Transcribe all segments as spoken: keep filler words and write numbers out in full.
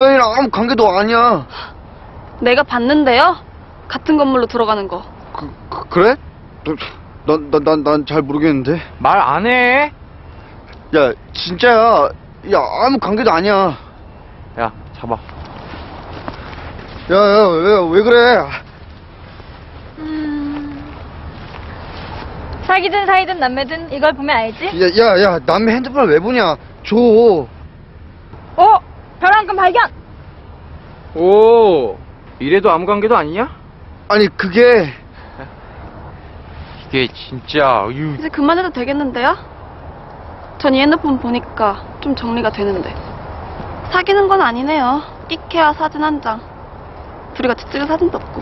너희랑 아무 관계도 아니야. 내가 봤는데요? 같은 건물로 들어가는 거. 그, 그 그래? 난, 난, 난, 난 잘 모르겠는데. 말 안 해. 야, 진짜야. 야, 아무 관계도 아니야. 야, 잡아. 야, 야, 왜, 왜 그래? 음... 사귀든 사이든 남매든 이걸 보면 알지? 야, 야, 야, 남매 핸드폰을 왜 보냐? 줘. 어? 별 한 건 발견! 오, 이래도 아무 관계도 아니냐? 아니, 그게... 이게 진짜... 유... 이제 그만해도 되겠는데요? 전 이 핸드폰 보니까 좀 정리가 되는데. 사귀는 건 아니네요. 끼케아 사진 한 장. 둘이 같이 찍을 사진도 없고.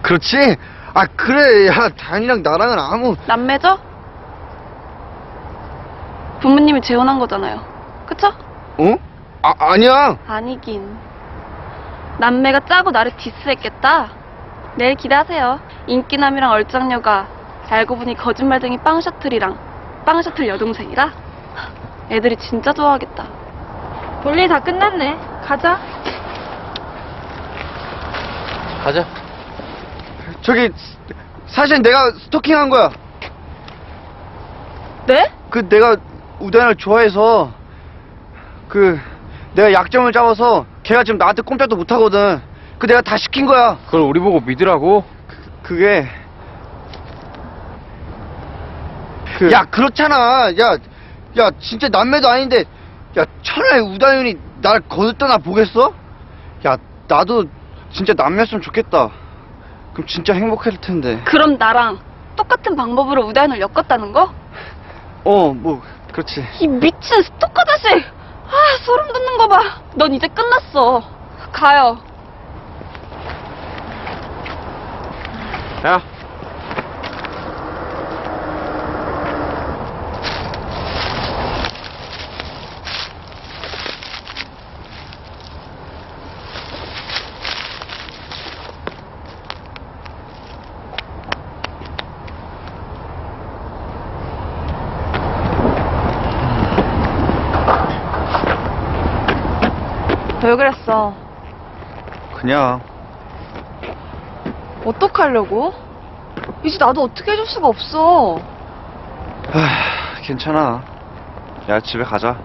그렇지? 아, 그래. 야, 다현이랑 나랑은 아무... 남매죠? 부모님이 재혼한 거잖아요. 그쵸? 어? 아, 아니야. 아니긴. 남매가 짜고 나를 디스했겠다. 내일 기대하세요. 인기남이랑 얼짱녀가 알고 보니 거짓말쟁이 빵셔틀이랑 빵셔틀 여동생이라 애들이 진짜 좋아하겠다. 볼일 다 끝났네. 가자. 가자. 저기 사실 내가 스토킹한 거야. 네? 그 내가 우단을 좋아해서 그 내가 약점을 잡아서 걔가 지금 나한테 꼼짝도 못하거든. 그 내가 다 시킨 거야. 그걸 우리 보고 믿으라고? 그, 그게... 그... 야 그렇잖아. 야, 야 진짜 남매도 아닌데 야 차라리 우다윤이 날 거들떠나 보겠어? 야 나도 진짜 남매였으면 좋겠다. 그럼 진짜 행복했을 텐데. 그럼 나랑 똑같은 방법으로 우다윤을 엮었다는 거? 어, 뭐 그렇지. 이 미친 스토커 자식! 아, 소름 돋는 거 봐. 넌 이제 끝났어. 가요. 야. 왜 그랬어? 그냥 어떡하려고? 이제 나도 어떻게 해줄 수가 없어. 하, 괜찮아. 야 집에 가자.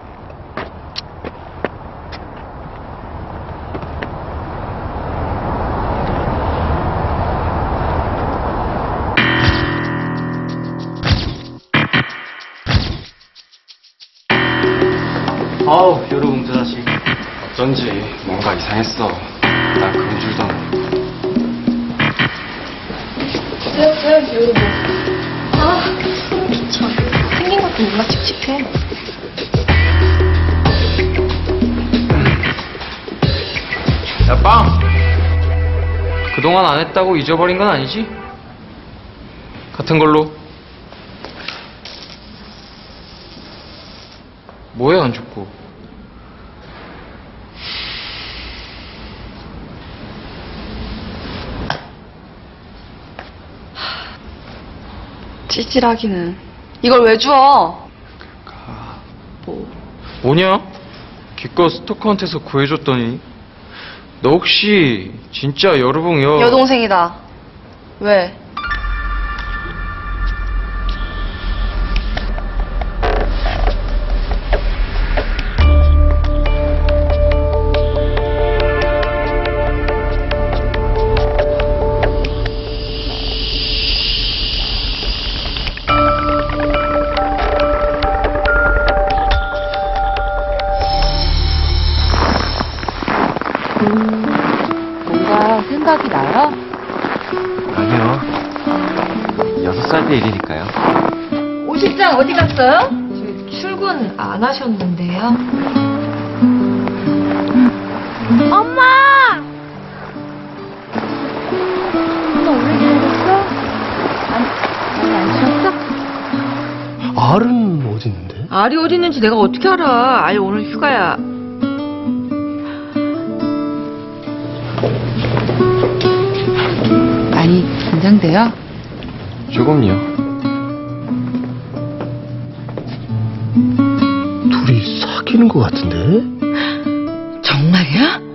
아우 여러 웅자 자식. 어쩐지 뭔가 이상했어. 난 그런 줄도 모르고. 쎄쎄 비오르고. 아, 소름 끼쳐. 생긴 것도 뭔가 찝찝해. 야, 빵! 그동안 안 했다고 잊어버린 건 아니지? 같은 걸로. 뭐해, 안 죽고. 찌질하기는. 이걸 왜 주워? 그니까... 뭐... 뭐냐? 기껏 스토커한테서 구해줬더니 너 혹시 진짜 여루봉 여... 여동생이다. 왜? 뭔가 생각이 나요? 아니요. 여섯 살 때 일이니까요. 오십 장 어디 갔어요? 출근 안 하셨는데요. 엄마! 엄마 오래 기다렸어? 안, 아직 안 쉬었어? 알은 어디 있는데? 알이 어디 있는지 내가 어떻게 알아? 알 오늘 휴가야. 많이 긴장돼요? 조금요. 둘이 사귀는 것 같은데? 정말이야?